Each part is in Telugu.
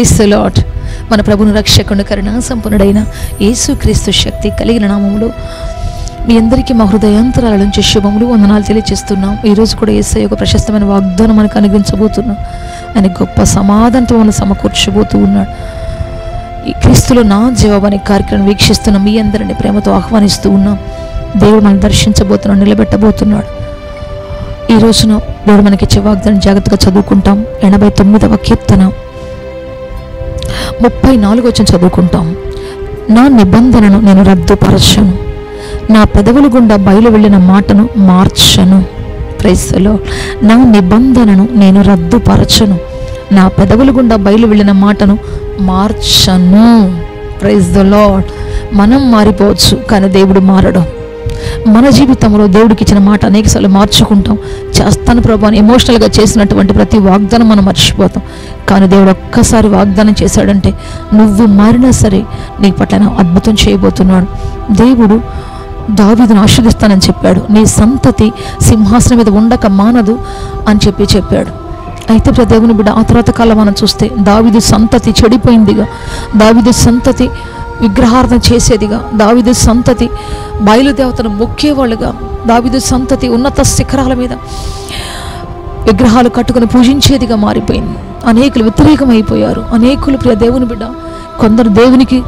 ప్రైజ్ ది లార్డ్ మన ప్రభువును రక్షకుని కరుణా సంపూర్ణుడైన యేసుక్రీస్తు శక్తి కలిగిన నామములో మీ అందరికీ మా హృదయాంతరాల నుంచి శుభములు వందనాలు తెలియజేస్తున్నాం। ఈ రోజు కూడా యేసయ్య ఒక ప్రశస్తమైన వాగ్దానం మనకు అనుగ్రహించబోతున్నా ఆయన గొప్ప సమాధానంతో మన సమకూర్చబోతూ ఉన్నాడు। ఈ క్రీస్తులో నా జీవవాని కార్యక్రమం వీక్షిస్తున్న మీ అందరిని ప్రేమతో ఆహ్వానిస్తూ ఉన్నాం। దేవుడు మనల్ని దర్శించబోతున్నాడు, నిలబెట్టబోతున్నాడు। ఈ రోజున దేవుడు మనకి ఇచ్చే వాగ్దానం జాగ్రత్తగా చదువుకుంటాం। 89వ కీర్తన 34 వచనం చదువుకుంటాం। నా నిబంధనను నేను రద్దుపరచను, నా పెదవుల గుండా బయలు వెళ్ళిన మాటను మార్చను। Praise the lord. నా నిబంధనను నేను రద్దుపరచను, నా పెదవుల గుండా బయలు వెళ్ళిన మాటను మార్చను। Praise the lord. మనం మారిపోవచ్చు కానీ దేవుడు మారడం। మన జీవితంలో దేవుడికి ఇచ్చిన మాట అనేకసార్లు మార్చుకుంటాం, చేస్తాను ప్రభువాని ఎమోషనల్గా చేసినటువంటి ప్రతి వాగ్దానం మనం మర్చిపోతాం। కానీ దేవుడు ఒక్కసారి వాగ్దానం చేశాడంటే నువ్వు మారినా సరే నీ పట్ల అద్భుతం చేయబోతున్నాడు। దేవుడు దావీదును ఆశీర్వదిస్తానని చెప్పాడు, నీ సంతతి సింహాసనం మీద ఉండక మానదు అని చెప్పి చెప్పాడు। అయితే ప్రదేవుని బిడ్డ ఆ తర్వాత కాలం మనం చూస్తే దావీదు సంతతి చెడిపోయిందిగా, దావీదు సంతతి విగ్రహార్థం చేసేదిగా, దావీదు సంతతి బయలుదేవతను మొక్కేవాళ్ళుగా, దావీదు సంతతి ఉన్నత శిఖరాల మీద విగ్రహాలు కట్టుకుని పూజించేదిగా మారిపోయింది। అనేకులు వ్యతిరేకమైపోయారు, అనేకులు ప్రియ దేవుని బిడ్డ కొందరు దేవునికి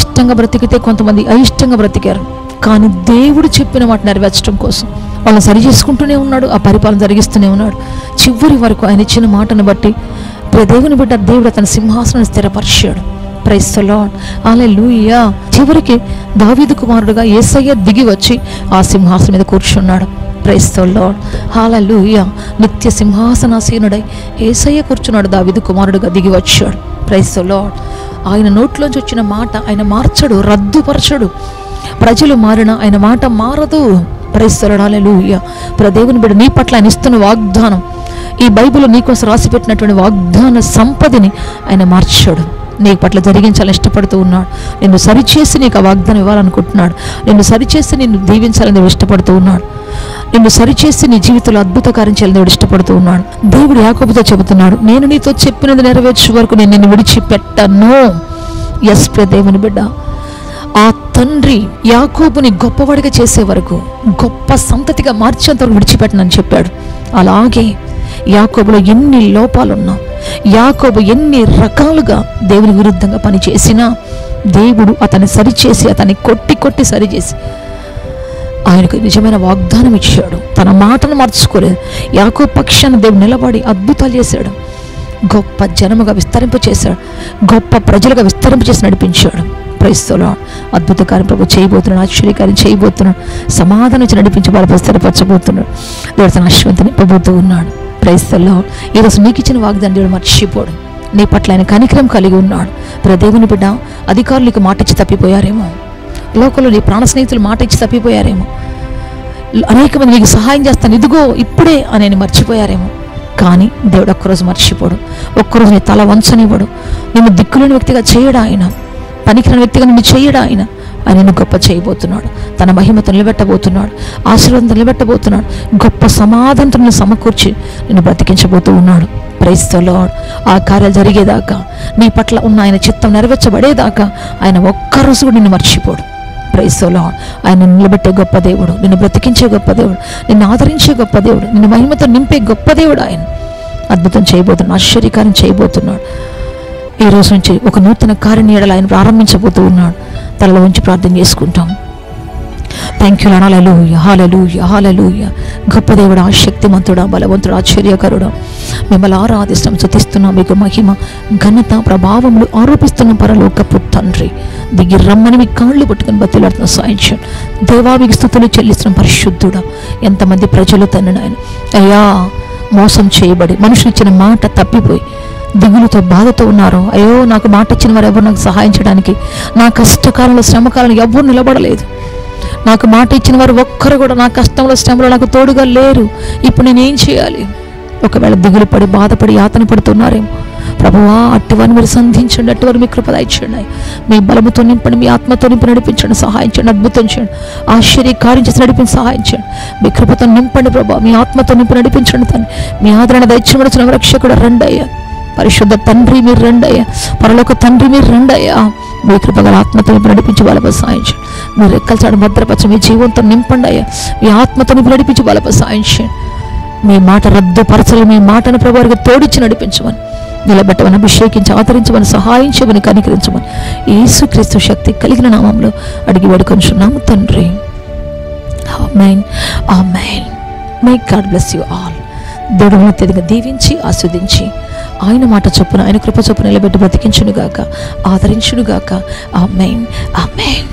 ఇష్టంగా బ్రతికితే కొంతమంది అయిష్టంగా బ్రతికారు। కానీ దేవుడు చెప్పిన మాట నెరవేర్చడం కోసం వాళ్ళని సరి చేసుకుంటూనే ఉన్నాడు, ఆ పరిపాలన జరిగిస్తూనే ఉన్నాడు। చివరి వరకు ఆయన ఇచ్చిన మాటను బట్టి ప్రియ దేవుని బిడ్డ దేవుడు అతని సింహాసనాన్ని స్థిరపరిచాడు। Praise the lord, hallelujah. చివరికి దావీదు కుమారుడుగా యేసయ్య దిగి వచ్చి ఆ సింహాసనం మీద కూర్చున్నాడు। Praise the lord, hallelujah. నిత్య సింహాసనాసీనుడై యేసయ్య కూర్చున్నాడు, దావీదు కుమారుడుగా దిగి వచ్చాడు। Praise the lord. ఆయన నోట్లోంచి వచ్చిన మాట ఆయన మార్చడు, రద్దుపరచడు। ప్రజలు మారిన ఆయన మాట మారదు। Praise the lord, hallelujah. దేవుని బిడ్డ నీ పట్ల ఆయన ఇస్తున్న వాగ్దానం, ఈ బైబిల్ నీకోసం రాసిపెట్టినటువంటి వాగ్దాన సంపదని ఆయన మార్చాడు, నీ పట్ల జరిగించాలని ఇష్టపడుతూ ఉన్నాడు। నిన్ను సరిచేసి నీకు ఆ వాగ్దానం ఇవ్వాలనుకుంటున్నాడు, నిన్ను సరిచేసి నిన్ను దీవించాలని దేవుడు ఇష్టపడుతూ ఉన్నాడు, నిన్ను సరిచేసి నీ జీవితంలో అద్భుత కార్యం చేయాలని దేవుడు ఇష్టపడుతూ ఉన్నాడు। దేవుడు యాకోబుతో చెబుతున్నాడు, నేను నీతో చెప్పినది నెరవేర్చే వరకు నేను నిన్ను విడిచిపెట్టను। ఎస్ ప్రియ దేవుని బిడ్డ, ఆ తండ్రి యాకోబుని గొప్పవాడిగా చేసే వరకు, గొప్ప సంతతిగా మార్చేంత వరకు విడిచిపెట్టనని చెప్పాడు। అలాగే యాకోబులో ఎన్ని లోపాలున్నా, యాకోబు ఎన్ని రకాలుగా దేవుని విరుద్ధంగా పనిచేసినా దేవుడు అతన్ని సరిచేసి, అతన్ని కొట్టి కొట్టి సరిచేసి ఆయనకు నిజమైన వాగ్దానం ఇచ్చాడు, తన మాటను మార్చుకోలేదు। యాకోబు పక్షాన దేవుడు నిలబడి అద్భుతాలు చేశాడు, గొప్ప జనముగా విస్తరింపు చేశాడు, గొప్ప ప్రజలుగా విస్తరింపు చేసి నడిపించాడు। Praise the lord. అద్భుత కార్యం ప్రభు చేయబోతున్నాడు, ఆశ్చర్యకార్యం చేయబోతున్నాడు, సమాధానం ఇచ్చి నడిపించి వాళ్ళు విస్తరపరచబోతున్నాడు, దేవుడు తన అశ్వంతిని ఇవ్వబోతూ ఉన్నాడు। Praise the lord. ఈరోజు నీకు ఇచ్చిన వాగ్దానం దేవుడు మర్చిపోడు, నీ పట్ల ఆయన కనికరం కలిగి ఉన్నాడు। ప్రియ దేవుని బిడ్డ, అధికారులు నీకు మాట ఇచ్చి తప్పిపోయారేమో, లోకంలో నీ ప్రాణ స్నేహితులు మాట ఇచ్చి తప్పిపోయారేమో, అనేక మంది నీకు సహాయం చేస్తాను ఇదిగో ఇప్పుడే అని మర్చిపోయారేమో। కానీ దేవుడు ఒక్కరోజు మర్చిపోడు, ఒక్కరోజు నీ తల వంచనివ్వడు, నిన్ను దిక్కులేని వ్యక్తిగా చేయడా, ఆయన పనికిరాని వ్యక్తిగా నిన్ను చేయడా, ఆయన ఆయనను గొప్ప చేయబోతున్నాడు, తన మహిమతో నిలబెట్టబోతున్నాడు, ఆశీర్వాదంతో నిలబెట్టబోతున్నాడు, గొప్ప సమాధానంతో నిన్ను సమకూర్చి నిన్ను బ్రతికించబోతూ ఉన్నాడు। Praise the lord. ఆ కార్యాలు జరిగేదాకా, నీ పట్ల ఉన్న ఆయన చిత్తం నెరవేర్చబడేదాకా ఆయన ఒక్కరోజు కూడా నిన్ను మర్చిపోడు। Praise the lord. ఆయన నిలబెట్టే గొప్ప దేవుడు, నిన్ను బ్రతికించే గొప్ప దేవుడు, నిన్ను ఆదరించే గొప్ప దేవుడు, నిన్ను మహిమతో నింపే గొప్ప దేవుడు। ఆయన అద్భుతం చేయబోతున్నాడు, ఆశ్చర్యకారం చేయబోతున్నాడు। ఈ రోజు నుంచి ఒక నూతన కార్యనీడలు ఆయన ప్రారంభించబోతూ ఉన్నాడు। తలలో ఉంచి ప్రార్థన చేసుకుంటాం। Thank you lord, hallelujah, hallelujah, hallelujah. గొప్ప దేవుడా, శక్తిమంతుడా, బలవంతుడు, ఆశ్చర్యకరుడా, మిమ్మల్ని ఆరాధిస్తాం, స్తుతిస్తున్నాం। మీకు మహిమ, ఘనత, ప్రభావములు ఆరోపిస్తున్న పరలోకపు తండ్రి, దిగి రమ్మని మీ కాళ్ళు పట్టుకుని బతిలాడుతున్న సాయించాడు దేవా, మీకు స్తుతులు చెల్లిస్తున్న పరిశుద్ధుడా। ఎంతమంది ప్రజలు తనను ఆయన అయ్యా మోసం చేయబడి, మనుషులు ఇచ్చిన మాట తప్పిపోయి దిగులుతో బాధతో ఉన్నారు। అయ్యో, నాకు మాట ఇచ్చిన వారు ఎవరు నాకు సహాయం చేయడానికి, నా కష్టకాలంలో శ్రమకాలంలో ఎవరు నిలబడలేదు, నాకు మాట ఇచ్చిన వారు ఒక్కరు కూడా నా కష్టంలో శ్రమలో నాకు తోడుగా లేరు, ఇప్పుడు నేనేం చేయాలి? ఒకవేళ దిగులు పడి బాధపడి యాతన పడుతున్నారేమో ప్రభువా, అట్టివారిని మీరు సంధించండి, అట్టివారు మీ కృప దయచేయండి, మీ బలముతో నింపండి, మీ ఆత్మతో నింపి నడిపించండి, సహాయం చేయండి, అద్భుతం చేయండి, ఆశ్చర్యకార్యం చేసి నడిపించి సహాయం చేయండి, మీ కృపతో నింపండి ప్రభా, మీ ఆత్మతో నింపి నడిపించండి, తను మీ ఆదరణ దయచేయమని రక్షకుడు రండి అయ్యా, పరిశుద్ధ తండ్రి మీరు రండి అయ్యా, పరలోక తండ్రి మీరు రండి అయ్యా. మీ కృపగల ఆత్మతో నడిపించి బలప సాయించండి. మీరు రెక్కల చాటు భద్రపరచ మీ జీవంతో నింపండి అయ్యా. మీ ఆత్మతో నడిపించి బలప సాయించండి. మీ మాట రద్దుపరచలు, మీ మాటను ప్రభువారికి తోడిచ్చి నడిపించమని, నిలబెట్టమని, అభిషేకించి ఆదరించమని, సహాయం చేయమని, కనికరించమని యేసుక్రీస్తు శక్తి కలిగిన నామంలో అడిగి వేడుకొంచున్నాము తండ్రి. Amen, amen. May God bless you all. దేవుడు అత్యధికంగా దీవించి ఆస్వాదించి ఆయన మాట చొప్పున, ఆయన కృప చొప్పున నిలబెట్టి బ్రతికించునుగాక, ఆదరించునుగాక. ఆమేన్, ఆమేన్.